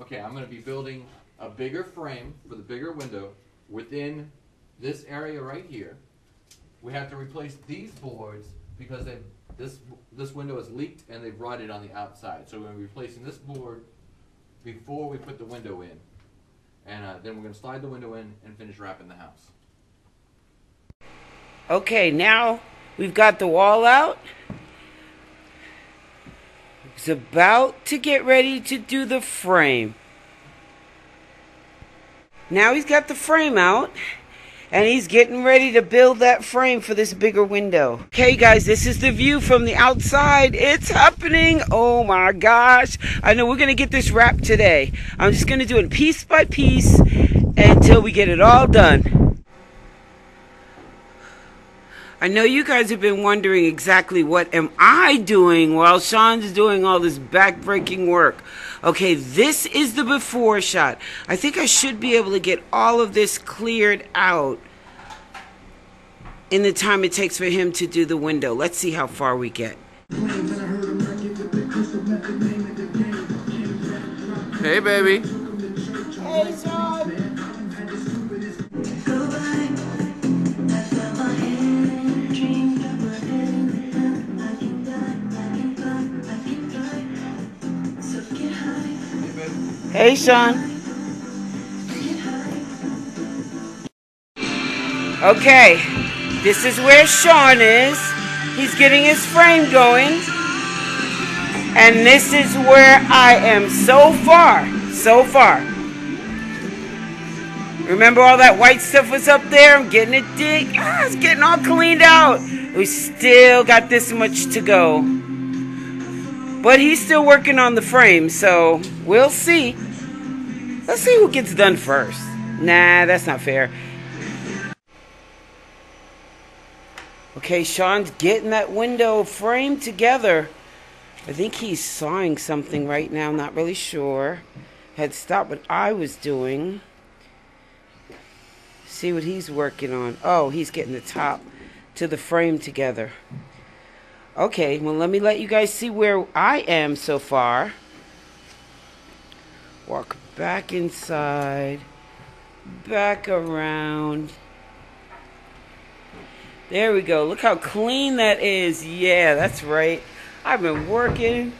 okay, I'm going to be building a bigger frame for the bigger window within this area right here. We have to replace these boards because this window is leaked and they've rotted on the outside. So we're going to be replacing this board before we put the window in. And then we're going to slide the window in and finish wrapping the house. Okay, now we've got the wall out. It's about to get ready to do the frame. Now he's got the frame out, and he's getting ready to build that frame for this bigger window. Okay guys, this is the view from the outside. It's happening. Oh my gosh. I know we're gonna get this wrapped today. I'm just gonna do it piece by piece until we get it all done. I know you guys have been wondering exactly what am I doing while Sean's doing all this backbreaking work. Okay, this is the before shot. I think I should be able to get all of this cleared out in the time it takes for him to do the window. Let's see how far we get. Hey, baby. Hey, Sean. Hey, Sean. Okay, this is where Sean is. He's getting his frame going. And this is where I am so far, so far. Remember all that white stuff was up there? I'm getting it dig. Ah, it's getting all cleaned out. We still got this much to go. But he's still working on the frame, so we'll see. Let's see who gets done first. Nah, that's not fair. Okay, Sean's getting that window frame together. I think he's sawing something right now. I'm not really sure. Had stopped what I was doing. See what he's working on. Oh, he's getting the top to the frame together. Okay, well, let me let you guys see where I am so far. Walk back inside, back around. There we go. Look how clean that is. Yeah, that's right. I've been working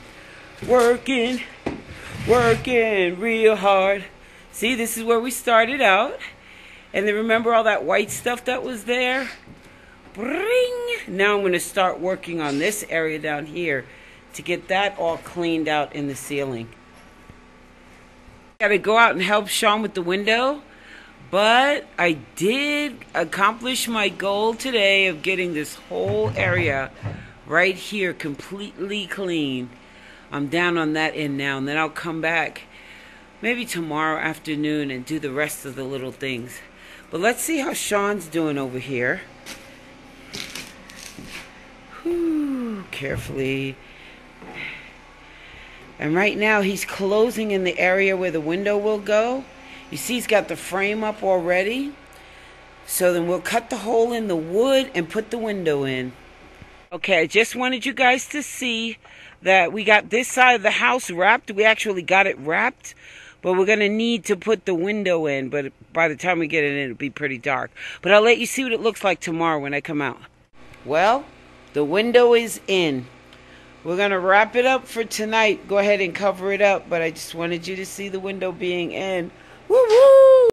real hard. See, this is where we started out. And then remember all that white stuff that was there? Bring. Now I'm going to start working on this area down here to get that all cleaned out in the ceiling. Got to go out and help Sean with the window, but I did accomplish my goal today of getting this whole area right here completely clean. I'm down on that end now, and then I'll come back maybe tomorrow afternoon and do the rest of the little things. But let's see how Sean's doing over here. Ooh, carefully. And right now he's closing in the area where the window will go. You see he's got the frame up already. So then we'll cut the hole in the wood and put the window in. Okay, I just wanted you guys to see that we got this side of the house wrapped. We actually got it wrapped, but we're going to need to put the window in. But by the time we get it in, it'll be pretty dark. But I'll let you see what it looks like tomorrow when I come out. Well, the window is in. We're going to wrap it up for tonight. Go ahead and cover it up, but I just wanted you to see the window being in. Woo-woo!